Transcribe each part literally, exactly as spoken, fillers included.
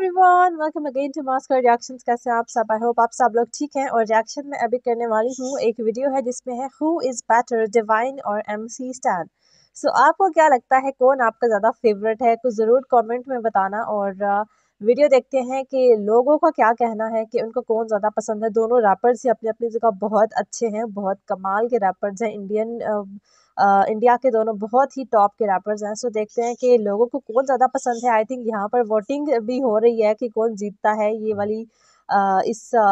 Everyone, welcome again to mask girl reactions. कैसे हैं आप सब? आई होप आप सब लोग ठीक हैं। और रिएक्शन में अभी करने वाली हूँ एक वीडियो है जिसमें है हु इज़ बेटर, डिवाइन और एमसी स्टैन। सो आपको क्या लगता है कौन आपका ज़्यादा फेवरेट है? तो ज़रूर कमेंट में बताना और वीडियो देखते हैं कि लोगों का क्या कहना है कि उनको कौन ज़्यादा पसंद है। दोनों रैपर्स ही अपनी अपनी जगह बहुत अच्छे हैं, बहुत कमाल के रैपर्स हैं। इंडियन आ, इंडिया के दोनों बहुत ही टॉप के रैपर्स हैं। सो देखते हैं कि लोगों को कौन ज़्यादा पसंद है। आई थिंक यहाँ पर वोटिंग भी हो रही है कि कौन जीतता है ये वाली आ, इस आ,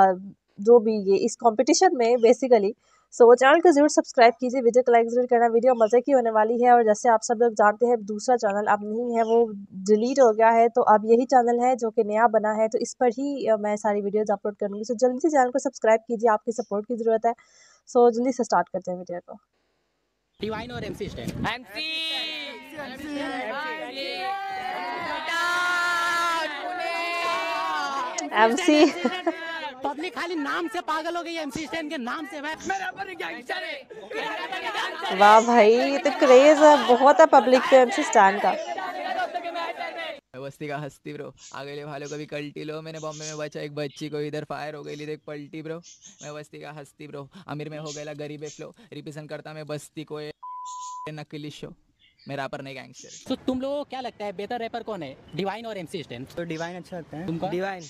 जो भी ये इस कंपटीशन में बेसिकली। सो so, चैनल को जरूर सब्सक्राइब कीजिए, वीडियो को लाइक जरूर करना। वीडियो मज़े की होने वाली है। और जैसे आप सब लोग जानते हैं दूसरा चैनल अब नहीं है, वो डिलीट हो गया है। तो अब यही चैनल है जो कि नया बना है, तो इस पर ही मैं सारी वीडियोस अपलोड करूँगी। सो so, जल्दी से चैनल को सब्सक्राइब कीजिए, आपकी सपोर्ट की ज़रूरत है। सो so, जल्दी से स्टार्ट करते हैं वीडियो को। डिवाइन और एमसी स्टैन, एमसी पब्लिक खाली नाम से पागल हो गई है एमसी स्टैन के नाम से। वाह भाई, ये तो क्रेज है बहुत है पब्लिक पे एमसी स्टैन का। बस्ती का हस्ती ब्रो, आगे ले भालो कभी कल्टी लो। मैंने बॉम्बे में बचा एक बच्ची को, इधर फायर हो गई ली देख पलटी ब्रो। मैं बस्ती का हस्ती ब्रो, अमीर में हो गया गरीबे फ्लो। रिप्रेजेंट करता मैं बस्ती को नकली शो। मैं रैपर नहीं गैंगस्टर। तो तुम लोगों को क्या लगता है बेहतर रैपर कौन है, डिवाइन और एमसी स्टैन? तो डिवाइन अच्छा लगता है तुमको? डिवाइन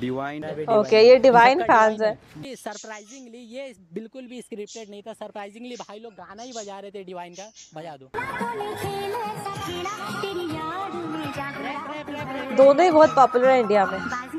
डिवाइन ओके, ये डिवाइन फैंस है। सरप्राइजिंगली ये बिल्कुल भी स्क्रिप्टेड नहीं था। सरप्राइजिंगली भाई लोग गाना ही बजा रहे थे डिवाइन का। बजा दो, दोनों ही बहुत पॉपुलर है इंडिया में।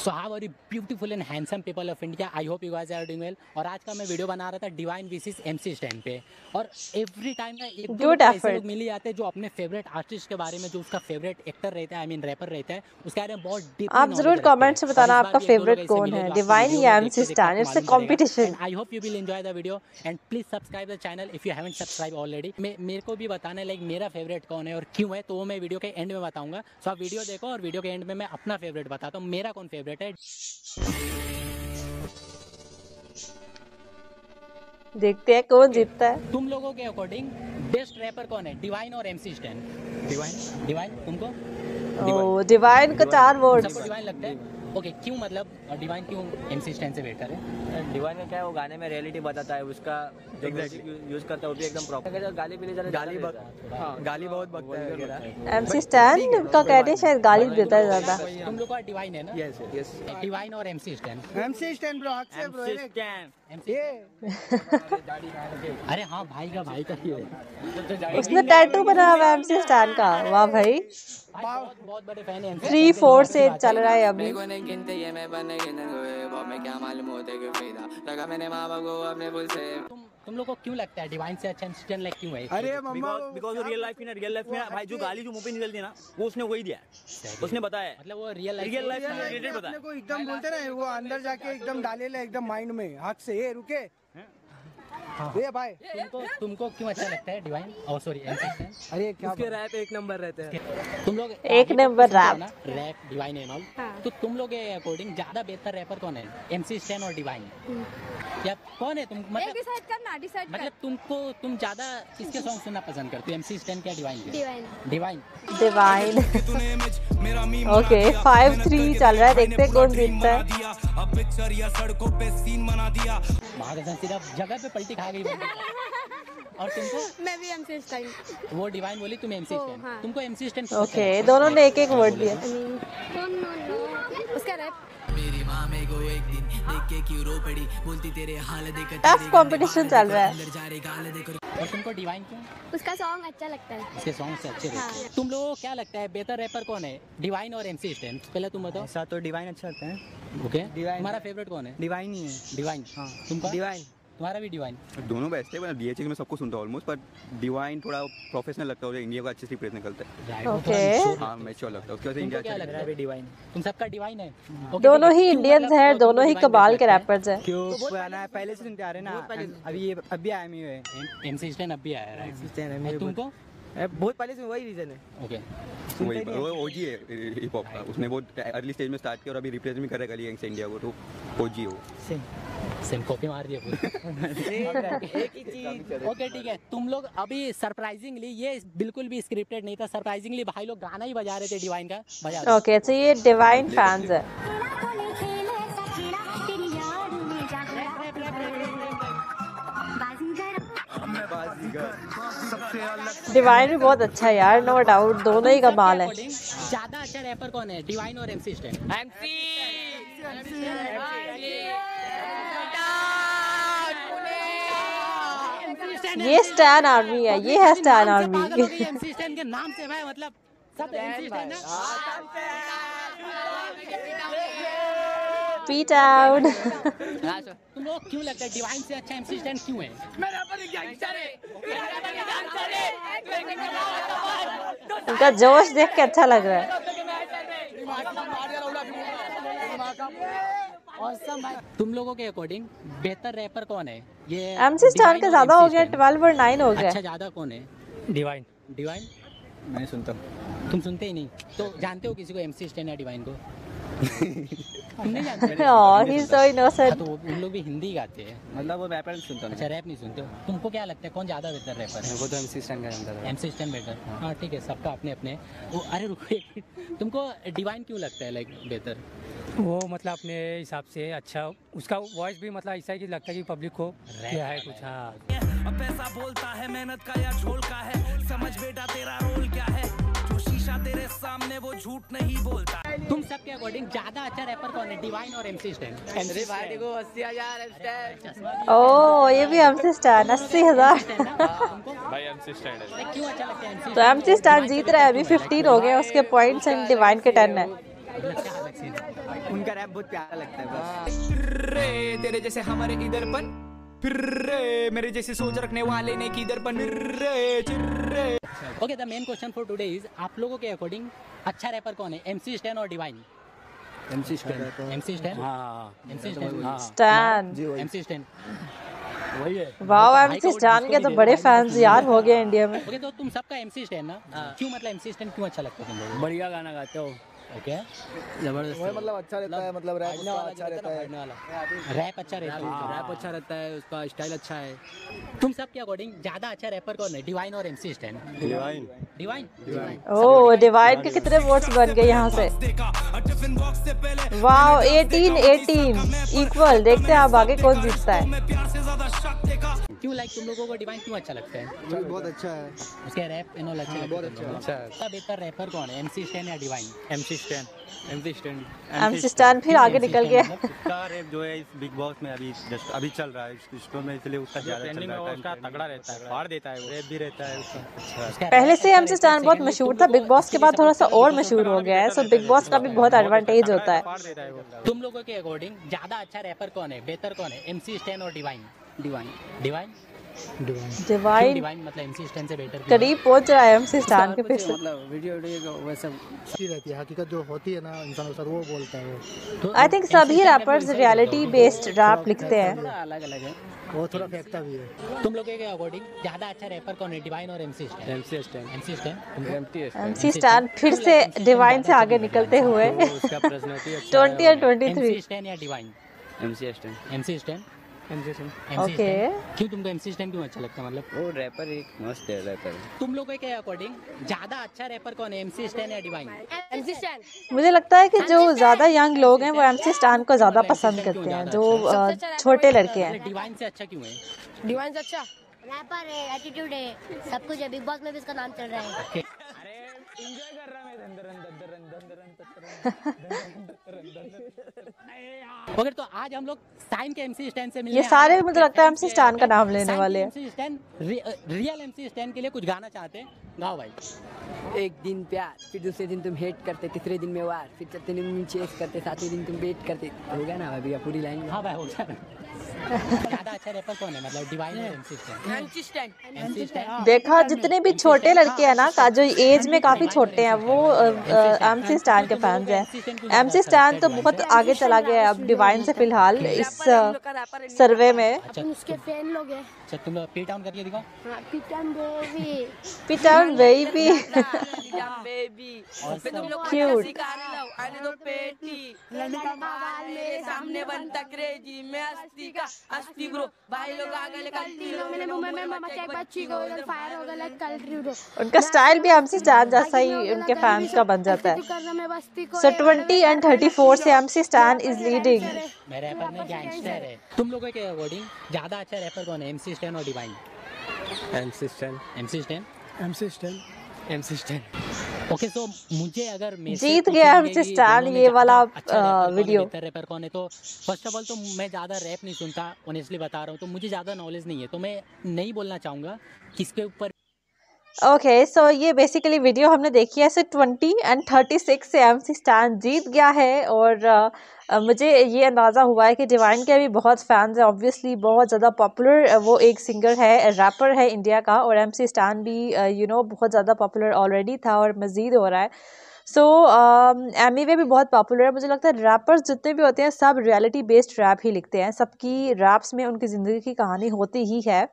So how are you beautiful and handsome people of India? I hope you guys are doing well. और आज का मैं वीडियो बना रहा था डिवाइन वर्सेस एमसी स्टैन पे। और एवरी टाइम ना एक दो ऐसे लोग मिल जाते हैं जो अपने फेवरेट आर्टिस्ट के बारे में, जो उसका फेवरेट एक्टर रहता है, आई मीन रैपर रहता है, उसके बारे में बहुत डीप। आप जरूर कमेंट से बताना आपका फेवरेट कौन है, डिवाइन या MC stand. It's a competition. I hope you will enjoy the video and please subscribe the channel if you haven't subscribe already. मेरे को भी बताना है लाइक मेरा फेवरेट कौन है और क्यों है, तो मैं वीडियो के एंड में बताऊंगा। सो आप वीडियो देखो और वीडियो के एंड में मैं अपना फेवरेट बताता हूँ, मेरा कौन फेवरेट है। देखते हैं कौन जीतता है। तुम लोगों के अकॉर्डिंग बेस्ट रैपर कौन है, डिवाइन और एमसी स्टैन? डिवाइन। डिवाइन तुमको? ओ डिवाइन का चार वोट। सबको डिवाइन लगता है। ओके okay, क्यों मतलब डिवाइन क्यों एमसी स्टैन से बेटर है? डिवाइन का क्या है, वो गाने में रियलिटी बताता है, उसका जो म्यूजिक यूज करता है वो भी एकदम प्रॉपर। तो गाली पीने जाने गाली बक, हाँ, गाली बहुत बकता है वगैरह। एमसी स्टैन का कहते हैं शायद गाली देता है ज्यादा। तुम लोग का डिवाइन है ना? Yes yes. डिवाइन और MC stand? MC stand bro, हक से ब्रो। MC Stan MC. अरे हां, भाई का भाई का ही है। उसने टैटू बना हुआ है एमसी स्टैन का। वाह भाई, बहुत बड़े फैन है। थ्री फोर एट चल रहा है अभी। गिनते ये मैं बने मैं क्या मालूम होते लगा मैंने मामा को अपने बोल से। तुम तुम लोगों को क्यों लगता है डिवाइन से अच्छा एमसी स्टैन लाइक क्यों है? अरे मम्मा, बिकॉज़ वो रियल लाइफ में रियल लाइफ में भाई जो गाली जो मुंह पे निकलती है ना, वो उसने वही दिया है, उसने बताया। मतलब वो रियल लाइफ रियल लाइफ में रिलेटेड बताया। को एकदम बोलते ना, वो अंदर जाके एकदम डालेला एकदम माइंड में हाथ से। ए रुके ये भाई, तुमको तुमको क्यों अच्छा लगता है डिवाइन और सॉरी एमसी स्टैन? अरे क्या उसके रैप एक नंबर रहते हैं। तुम लोग एक number rap rap divine and all. तो तुम लोग के अकॉर्डिंग ज्यादा बेहतर रैपर कौन है, एमसी स्टैन और डिवाइन? या कौन है तुम मतलब डिसाइड करना, डिसाइड मतलब तुमको तुम ज्यादा किसके सॉन्ग सुनना पसंद करते हो, एमसी स्टैन या divine? Divine divine okay. Five three चल रहा है, देखते हैं कौन जीतता है। अब पिक्चर या सड़कों पे सीन बना दिया, जगह पे पलटी खा गई। और तुमको? मैं भी एमसी स्टैन। वो डिवाइन बोली तुम एमसी स्टैन। हाँ। तुमको एमसी स्टैन ओके। दोनों ने एक एक वर्ड दिया। उसका रैप मेरी माँ मेरे को एक दिन देख के क्यों रो पड़ी, बोलती तेरे हाल देखकर टफ कंपटीशन चल रहा है। और तुमको डिवाइन क्यों? उसका सॉन्ग अच्छा लगता है, उसके सॉन्ग से अच्छे लगते हैं। हाँ। तुम लोगों को क्या लगता है बेहतर रैपर कौन है, डिवाइन और एमसी स्टैन? पहले तुम बताओ। ऐसा तो डिवाइन अच्छा लगता है। ओके, तुम्हारा फेवरेट कौन है? डिवाइन ही है। डिवाइन। हाँ तुमको? डिवाइन। तुम्हारा भी डिवाइन? दोनों बेस्ट है, मतलब डीएचए में सबको सुनता हूं ऑलमोस्ट, पर डिवाइन थोड़ा प्रोफेशनल लगता है और इंडिया को अच्छे से रिप्रेजेंट करता है। ओके हां, मैच्योर लगता है। उसके वजह से इंडिया अच्छा लग रहा है। डिवाइन तुम सबका डिवाइन है। दोनों ही इंडियंस हैं, दोनों ही कमाल के रैपर्स हैं। क्यों पुराना है, पहले से सुनते आ रहे ना। अभी ये अभी आया मी है एमसी स्टैन, अभी आया है एमसी स्टैन। तुमको बहुत पहले से, वही रीजन है। ओके वही ओजी है हिप हॉप का, उसने वो अर्ली स्टेज में स्टार्ट किया और अभी रिप्लेस भी करेगा गली गैंग्स इंडिया को, तो ओजी हो सेम सेम कॉपी मार दिया एक ही चीज। ओके ठीक है, तुम लोग अभी सरप्राइजिंगली ये बिल्कुल भी स्क्रिप्टेड नहीं था, सरप्राइजिंगली भाई लोग गाना ही बजा रहे थे डिवाइन का बजा। ओके अच्छा ये डिवाइन फैंस है। डिवाइन भी बहुत अच्छा है यार, नो डाउट, दोनों ही कमाल है। ज्यादा अच्छा रैपर कौन है, डिवाइन और एमसी स्टैन? एमसी ये स्टैन आर्मी है, ये है स्टैन आर्मी। एमसी स्टैन के नाम से भाई मतलब सब एमसी स्टैन है। Beat out. तुम लोग क्यों लगता है डिवाइन से अच्छा एमसी स्टैन क्यों है? उनका जोश देख के अच्छा लग रहा है। तुम लोगों के अकॉर्डिंग बेहतर रैपर कौन है? ये एमसी स्टैन का ज्यादा हो गया, ट्वेल्व और नाइन हो गया। अच्छा ज्यादा कौन है? डिवाइन। डिवाइन मैं नहीं सुनता हूँ। तुम सुनते ही नहीं, तो जानते हो किसी को एमसी स्टैन या डिवाइन को? उन लोग भी हिंदी गाते हैं, मतलब वो रैपर सुनता है। अच्छा रैप नहीं सुनते हो, तुमको क्या लगता है कौन ज्यादा बेहतर रैपर है? वो तो एमसी स्टैन का जानता है, एमसी स्टैन बेटर। हाँ ठीक है, सबका अपने अपने वो। अरे रुको एक मिनट, तुमको डिवाइन क्यों लगता है लाइक बेहतर? वो मतलब अपने हिसाब से अच्छा, उसका वॉइस भी मतलब ऐसा है कि लगता है कि पब्लिक को क्या है कुछ। हाँ पैसा बोलता है, मेहनत का या झोल का है, समझ बेटा तेरा रोल क्या है, तेरे सामने वो झूठ नहीं बोलता। तुम सबके अकॉर्डिंग ज्यादा अच्छा रैपर कौन है, डिवाइन और एमसी स्टैन? एमसी भाई को अस्सी हजार। ओह ये भी एमसी स्टैन अस्सी हजार। भाई एमसी स्टैन है क्यों अच्छा लगता है? तो एमसी स्टैन जीत रहा है, अभी पंद्रह हो गए उसके पॉइंट्स एंड डिवाइन के दस है। उनका रैप बहुत प्यारा लगता है, तेरे जैसे हमारे इधर पर फिर मेरे जैसे सोच रखने वाले ने किधर पर। Okay the main question for today is, आप लोगों के अकॉर्डिंग अच्छा रैपर कौन है, एमसी स्टैन और divine? MC stand. MC stand हां, MC stand stand MC stand वही है। वाओ एमसी स्टैन के तो बड़े फैंस यार हो गए इंडिया में। ओके तो तुम सबका एमसी स्टैन ना, क्यों मतलब एमसी स्टैन क्यों अच्छा लगता है तुम लोगों को? बढ़िया गाना गाते हो। ओके जबरदस्त है, मतलब अच्छा रहता है, मतलब रैप वाला अच्छा रहता है, रैप अच्छा रहता है, रैप अच्छा रहता है, उसका स्टाइल अच्छा है। तुम सब के अकॉर्डिंग ज्यादा अच्छा रैपर कौन है, डिवाइन और MC stand? Divine. Divine. Oh divine के कितने वोट्स बन गए यहां से? वाओ अठारह अठारह इक्वल। देखते हैं आप आगे कौन जीतता है। क्यों लाइक तुम लोगों को डिवाइन क्यों अच्छा लगता है? बहुत अच्छा है, उसका रैप एंड ऑल अच्छा है, बहुत अच्छा है। सबसे बेहतर रैपर कौन है, एमसी स्टैन या divine? MC stand. MC stand. MC stand फिर आगे निकल गया। उसका रैप जो है इस बिग बॉस में अभी जस्ट अभी चल रहा है इसको में, इसलिए उसका ज्यादा चल रहा है, उसका तगड़ा रहता है, फाड़ देता है, रैप भी रहता है उसका। पहले से एमसी स्टैन बहुत मशहूर था, बिग बॉस के बाद थोड़ा सा और मशहूर हो गया है, सो बिग बॉस का भी बहुत एडवांटेज होता है। तुम लोगों के अकॉर्डिंग ज्यादा अच्छा रैपर कौन है, बेहतर कौन है, एमसी स्टैन और divine? Divine. Divine divine divine मतलब एमसी स्टैन से बेटर करीब पहुंच रहा है एमसी स्टैन के पीछे, मतलब वीडियो वीडियो वैसा अच्छी रहती है, हकीकत जो होती है ना इंसान सर वो बोलता है। तो आई थिंक सभी रैपर्स रियलिटी बेस्ड रैप लिखते हैं, अलग अलग है वो, थोड़ा फेंकता भी है। तुम लोगों के अकॉर्डिंग ज्यादा अच्छा रैपर कौन है, डिवाइन और MC stand? MC stand. MC stand. MC stand फिर से डिवाइन से आगे निकलते हुए बीस और तेईस। एमसी स्टैन या divine? MC stand. MC stand. Okay क्यों तुमको एमसी स्टैन क्यों अच्छा लगता है, मतलब वो रैपर एक मस्त है रैपर। तुम लोगों के अकॉर्डिंग ज्यादा अच्छा रैपर कौन है, एमसी स्टैन या डिवाइन? MC stand. मुझे लगता है कि जो ज्यादा यंग लोग हैं वो एमसी स्टैन को ज्यादा पसंद करते हैं, जो छोटे लड़के हैं। डिवाइन से अच्छा क्यों है? डिवाइन से अच्छा रैपर है, एटीट्यूड है, सब कुछ है, बिग बॉस में भी इसका नाम चल रहा है। एंजॉय कर रहा मैं धंधर धंधर धंधर धंधर। ओके तो आज हम लोग साइन के एमसी स्टैन से मिलने, ये सारे मुझे लगता है एमसी स्टैन का नाम लेने वाले हैं। MC stand real MC stand के लिए कुछ गाना चाहते हैं, गाओ भाई। एक दिन प्यार, फिर दूसरे दिन तुम हेट करते, तीसरे दिन में वार, फिर चौथे दिन तुम चेस करते, सातवें दिन तुम वेट करते। हो गया ना भाई पूरी लाइन? हाँ भाई हो गया। देखा जितने भी छोटे लड़के हैं ना का जो एज में काफी छोटे हैं वो एमसी स्टैन के फैंस हैं। एमसी स्टैन तो बहुत आगे चला गया है अब डिवाइन से फिलहाल इस सर्वे में। अस्ति ग्रो भाई लोग आ गए कल तीनों मैंने मुंबई में मम्मा के बच्ची को उधर फायर हो गया कल ड्रू। उनका स्टाइल भी एमसी स्टैन जैसा ही उनके फैंस का बन जाता है। So twenty and thirty four से एमसी स्टैन इज लीडिंग। मैं रैपर में गैंगस्टर है। तुम लोगों के अकॉर्डिंग ज्यादा अच्छा रैपर कौन है, एमसी स्टैन और divine? MC stand. MC stand. MC stand. MC stand. Okay, so मुझे अगर जीत गया एमसी स्टैन ये वाला वीडियो। रैपर कौन है तो फर्स्ट ऑफ ऑल तो मैं ज़्यादा रैप नहीं सुनता, ऑनेस्टली बता रहा हूँ, तो मुझे ज़्यादा नॉलेज नहीं है, तो मैं नहीं बोलना चाहूँगा किसके ऊपर। ओके okay, सो so ये बेसिकली वीडियो हमने देखी है। So twenty and thirty six से एमसी स्टैन जीत गया है और आ, मुझे ये अंदाज़ा हुआ है कि डिवाइन के भी बहुत फैंस हैं, ऑब्वियसली बहुत ज़्यादा पॉपुलर वो एक सिंगर है, रैपर है इंडिया का, और एमसी स्टैन भी यू नो बहुत ज़्यादा पॉपुलर ऑलरेडी था और मज़ीद हो रहा है। सो एमिवे भी बहुत पॉपुलर है। मुझे लगता है रैपर्स जितने भी होते हैं सब रियलिटी बेस्ड रैप ही लिखते हैं, सबकी रैप्स में उनकी ज़िंदगी की कहानी होती ही है।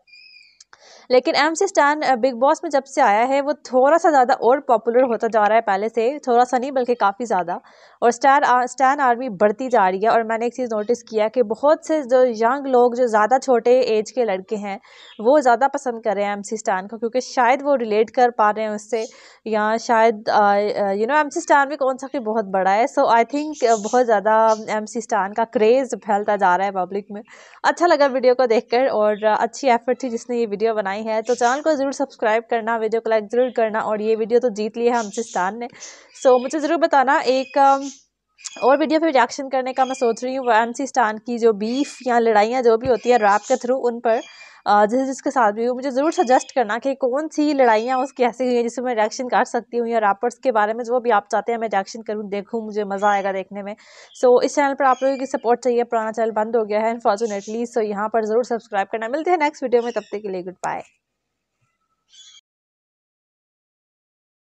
लेकिन एमसी स्टैन बिग बॉस में जब से आया है वो थोड़ा सा ज़्यादा और पॉपुलर होता जा रहा है, पहले से थोड़ा सा नहीं बल्कि काफ़ी ज़्यादा, और स्टैन स्टैन आर्मी बढ़ती जा रही है। और मैंने एक चीज़ नोटिस किया कि बहुत से जो यंग लोग जो ज़्यादा छोटे एज के लड़के हैं वो ज़्यादा पसंद कर रहे हैं एमसी स्टैन को, क्योंकि शायद वो रिलेट कर पा रहे हैं उससे, या शायद यू नो एमसी स्टैन भी कौन सा कि बहुत बड़ा है। सो आई थिंक बहुत ज़्यादा एमसी स्टैन का क्रेज़ फैलता जा रहा है पब्लिक में। अच्छा लगा वीडियो को देख कर और अच्छी एफर्ट थी जिसने ये वीडियो बनाई है। तो चैनल को जरूर सब्सक्राइब करना, वीडियो को लाइक जरूर करना, और ये वीडियो तो जीत लिया है एमसी स्टैन ने। सो so, मुझे ज़रूर बताना, एक और वीडियो पे रिएक्शन करने का मैं सोच रही हूँ, एमसी स्टैन की जो बीफ या लड़ाइयाँ जो भी होती है रैप के थ्रू उन पर जिस जिसके साथ भी हो मुझे ज़रूर सजेस्ट करना कि कौन सी लड़ाइयाँ उसकी ऐसी हुई हैं जिसमें मैं रिएक्शन कर सकती हूँ, या रैपर्स के बारे में जो भी आप चाहते हैं मैं रिएक्शन करूँ, देखूँ, मुझे मज़ा आएगा देखने में। सो so, इस चैनल पर आप लोगों की सपोर्ट चाहिए, पुराना चैनल बंद हो गया है अनफॉर्चुनेटली। सो so, यहाँ पर ज़रूर सब्सक्राइब करना। मिलते हैं नेक्स्ट वीडियो में, तब तक के लिए गुड बाय।